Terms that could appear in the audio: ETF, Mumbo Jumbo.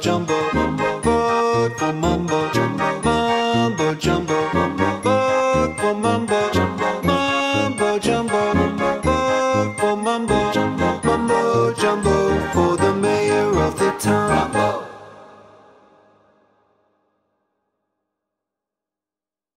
jumbo, vote for mumbo jumbo. Mumbo jumbo, vote for mumbo jumbo. Mumbo jumbo.